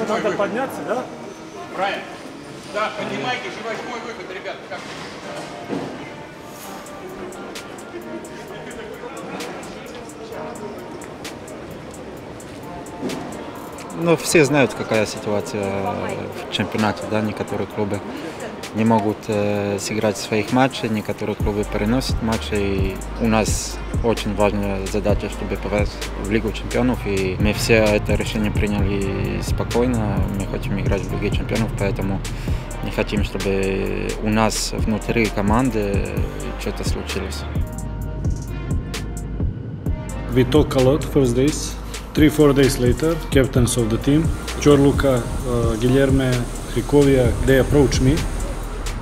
Выход надо выход. Подняться, да? Правильно. Да, поднимайте же восьмой выход, ребята. Как? Ну, все знают, какая ситуация в чемпионате, да, некоторые клубы не могут сыграть своих матчей, некоторые клубы переносят матчи, и у нас очень важная задача, чтобы попасть в Лигу чемпионов, и мы все это решение приняли спокойно, мы хотим играть в Лиге чемпионов, поэтому не хотим, чтобы у нас внутри команды что-то случилось. We talk a lot first days. 3-4 days later, captains of the team, Джорлука, Гильерме, Хриковия, they approached me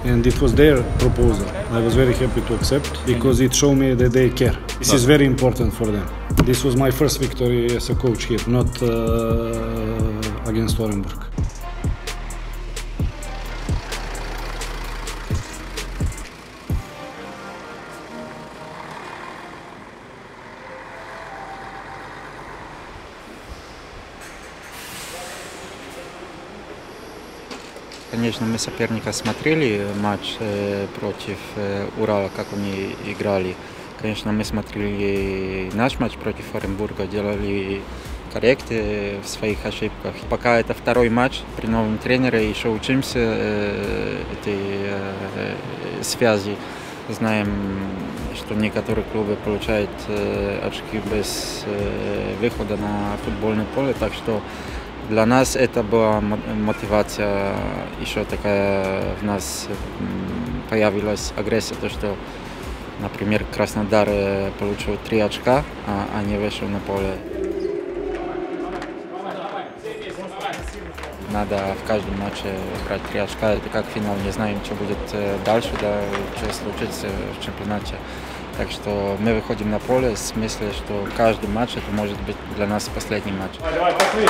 and it was their proposal. I was very happy to accept because it showed me that they care. This is very important for them. This was my first victory as a coach here, not against Orenburg. Конечно, мы соперника смотрели матч против Урала, как они играли. Конечно, мы смотрели наш матч против Оренбурга, делали корректы в своих ошибках. Пока это второй матч при новом тренере, еще учимся этой связи. Знаем, что некоторые клубы получают очки без выхода на футбольное поле, так что для нас это была мотивация, еще такая в нас появилась агрессия, то что, например, Краснодар получил 3 очка, а не вышел на поле. Надо в каждом матче брать 3 очка, это как финал, не знаем, что будет дальше, да, что случится в чемпионате. Так что мы выходим на поле в смысле, что каждый матч это может быть для нас последний матч. Давай, пошли.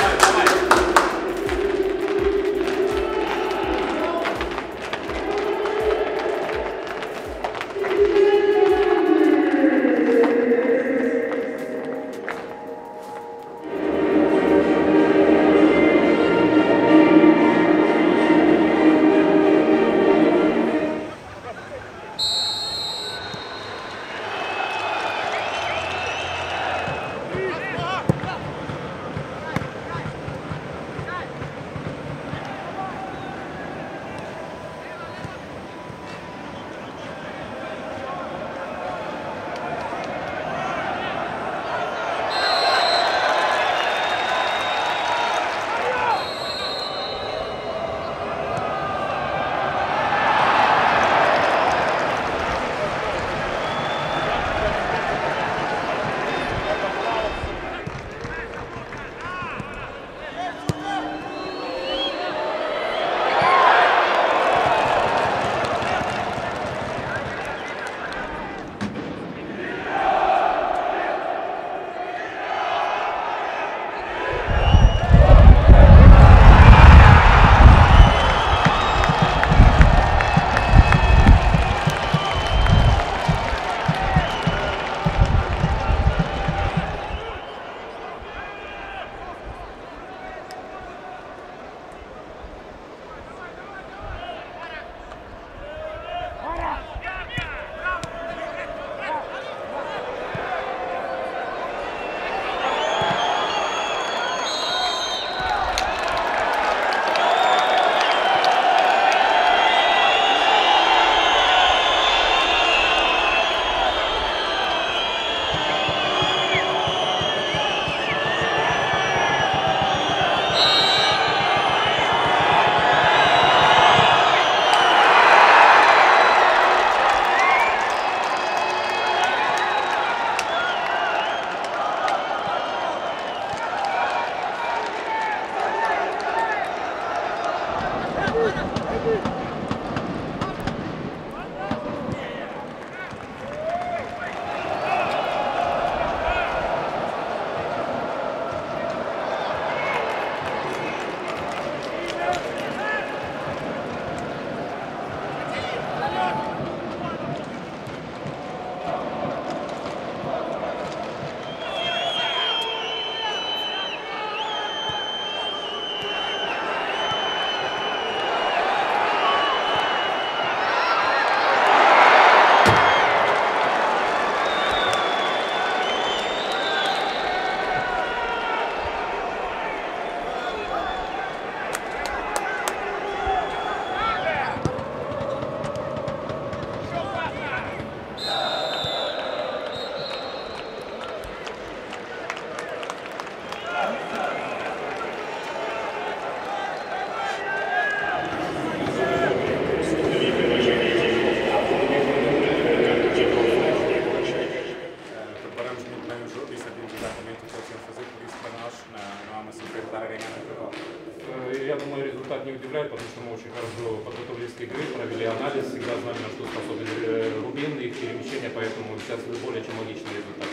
занятия, поэтому сейчас более чем логичный результат.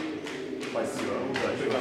Спасибо. Удачи.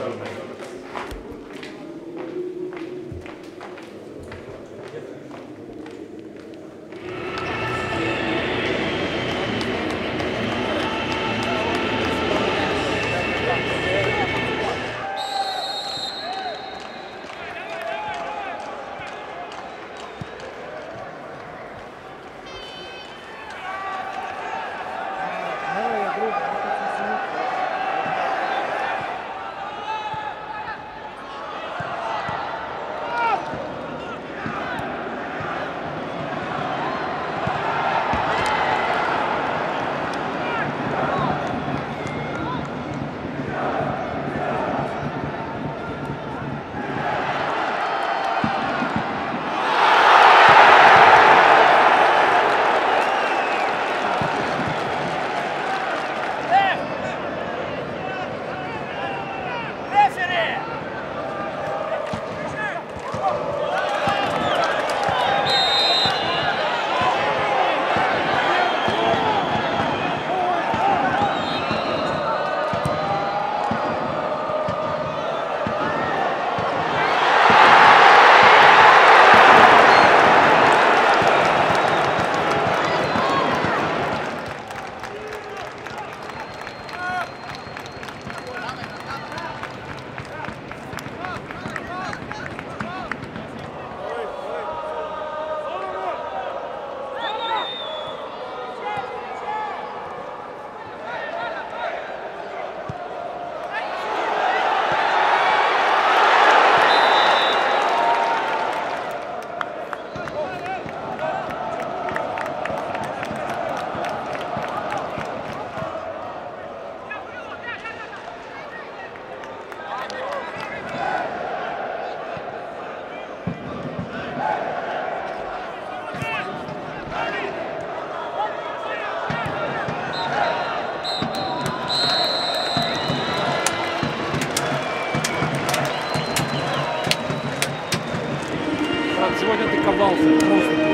Сегодня ты ковался просто.